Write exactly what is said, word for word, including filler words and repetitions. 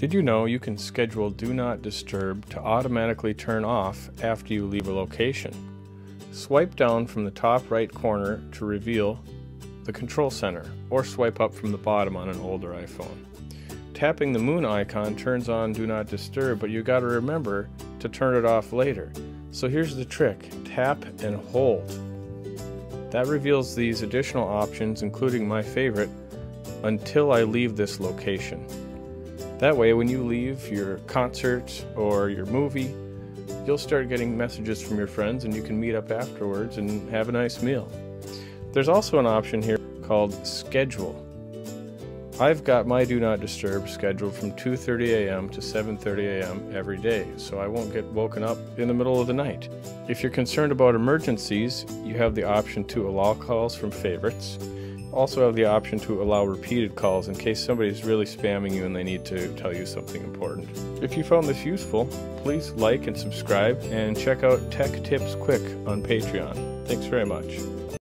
Did you know you can schedule Do Not Disturb to automatically turn off after you leave a location? Swipe down from the top right corner to reveal the control center, or swipe up from the bottom on an older iPhone. Tapping the moon icon turns on Do Not Disturb, but you gotta remember to turn it off later. So here's the trick, tap and hold. That reveals these additional options, including my favorite, until I leave this location. That way, when you leave your concert or your movie, you'll start getting messages from your friends and you can meet up afterwards and have a nice meal. There's also an option here called Schedule. I've got my Do Not Disturb scheduled from two thirty a m to seven thirty a m every day, so I won't get woken up in the middle of the night. If you're concerned about emergencies, you have the option to allow calls from favorites. Also have the option to allow repeated calls in case somebody's really spamming you and they need to tell you something important. If you found this useful, please like and subscribe and check out Tech Tips Quick on Patreon. Thanks very much.